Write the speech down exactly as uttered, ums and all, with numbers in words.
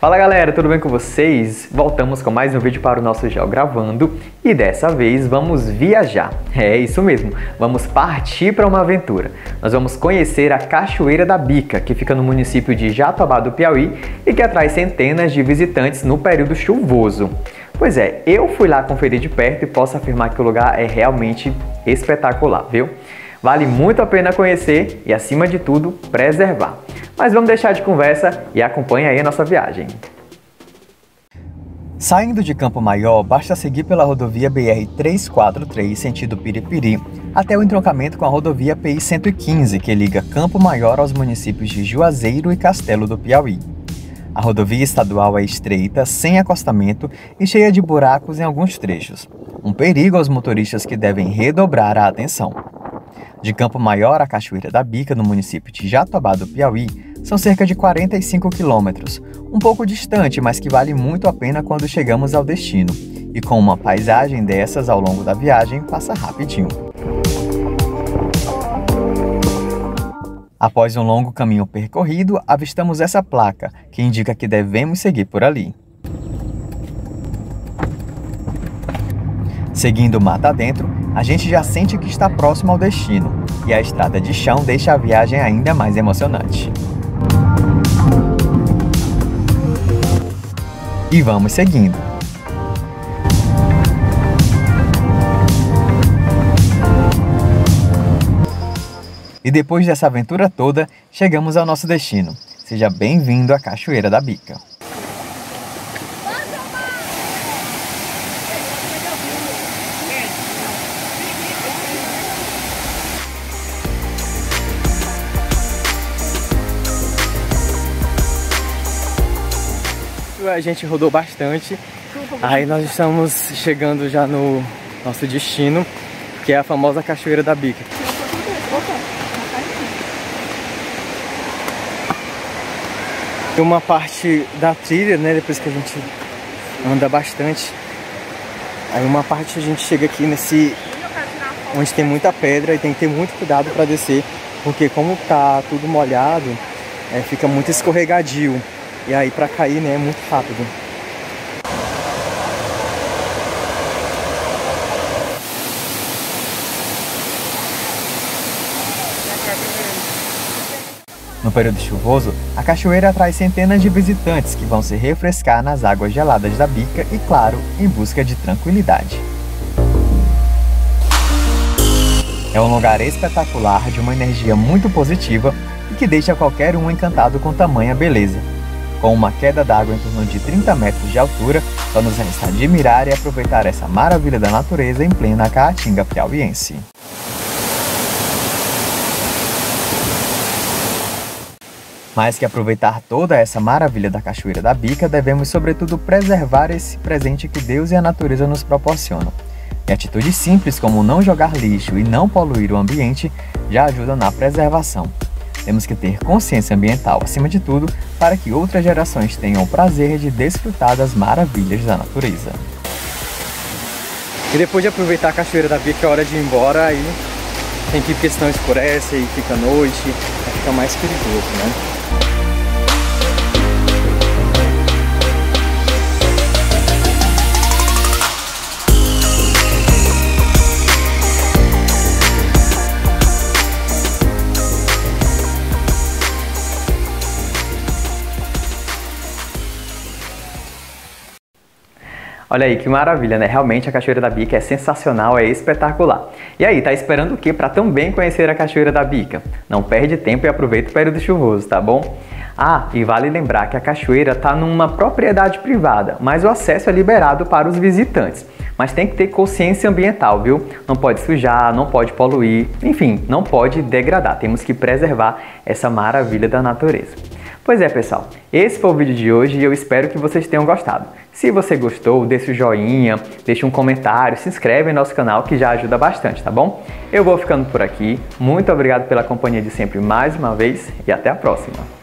Fala galera, tudo bem com vocês? Voltamos com mais um vídeo para o nosso GeoGravando e dessa vez vamos viajar. É isso mesmo, vamos partir para uma aventura. Nós vamos conhecer a Cachoeira da Bica, que fica no município de Jatobá do Piauí e que atrai centenas de visitantes no período chuvoso. Pois é, eu fui lá conferir de perto e posso afirmar que o lugar é realmente espetacular, viu? Vale muito a pena conhecer e, acima de tudo, preservar. Mas vamos deixar de conversa e acompanha aí a nossa viagem. Saindo de Campo Maior, basta seguir pela rodovia B R trezentos e quarenta e três, sentido Piripiri, até o entroncamento com a rodovia P I cento e quinze, que liga Campo Maior aos municípios de Juazeiro e Castelo do Piauí. A rodovia estadual é estreita, sem acostamento e cheia de buracos em alguns trechos. Um perigo aos motoristas que devem redobrar a atenção. De Campo Maior à Cachoeira da Bica, no município de Jatobá do Piauí, são cerca de quarenta e cinco quilômetros, um pouco distante, mas que vale muito a pena quando chegamos ao destino. E com uma paisagem dessas ao longo da viagem, passa rapidinho. Após um longo caminho percorrido, avistamos essa placa, que indica que devemos seguir por ali. Seguindo mata adentro, a gente já sente que está próximo ao destino, e a estrada de chão deixa a viagem ainda mais emocionante. E vamos seguindo. E depois dessa aventura toda, chegamos ao nosso destino. Seja bem-vindo à Cachoeira da Bica. A gente rodou bastante, aí nós estamos chegando já no nosso destino, que é a famosa Cachoeira da Bica. Uma parte da trilha, né, depois que a gente anda bastante, aí uma parte a gente chega aqui nesse, onde tem muita pedra e tem que ter muito cuidado para descer, porque como tá tudo molhado, é, fica muito escorregadio. E aí para cair, né, é muito rápido. No período chuvoso, a cachoeira atrai centenas de visitantes que vão se refrescar nas águas geladas da Bica e, claro, em busca de tranquilidade. É um lugar espetacular, de uma energia muito positiva e que deixa qualquer um encantado com tamanha beleza. Com uma queda d'água em torno de trinta metros de altura, só nos resta admirar e aproveitar essa maravilha da natureza em plena Caatinga piauiense. Mais que aproveitar toda essa maravilha da Cachoeira da Bica, devemos sobretudo preservar esse presente que Deus e a natureza nos proporcionam. E atitudes simples como não jogar lixo e não poluir o ambiente já ajudam na preservação. Temos que ter consciência ambiental, acima de tudo, para que outras gerações tenham o prazer de desfrutar das maravilhas da natureza. E depois de aproveitar a Cachoeira da Bica, é hora de ir embora, aí tem que ir porque senão escurece e fica noite, aí fica mais perigoso, né? Olha aí que maravilha, né? Realmente a Cachoeira da Bica é sensacional, é espetacular. E aí, tá esperando o que para também conhecer a Cachoeira da Bica? Não perde tempo e aproveita o período chuvoso, tá bom? Ah, e vale lembrar que a cachoeira tá numa propriedade privada, mas o acesso é liberado para os visitantes. Mas tem que ter consciência ambiental, viu? Não pode sujar, não pode poluir, enfim, não pode degradar. Temos que preservar essa maravilha da natureza. Pois é, pessoal, esse foi o vídeo de hoje e eu espero que vocês tenham gostado. Se você gostou, deixa o joinha, deixa um comentário, se inscreve em nosso canal que já ajuda bastante, tá bom? Eu vou ficando por aqui, muito obrigado pela companhia de sempre mais uma vez e até a próxima!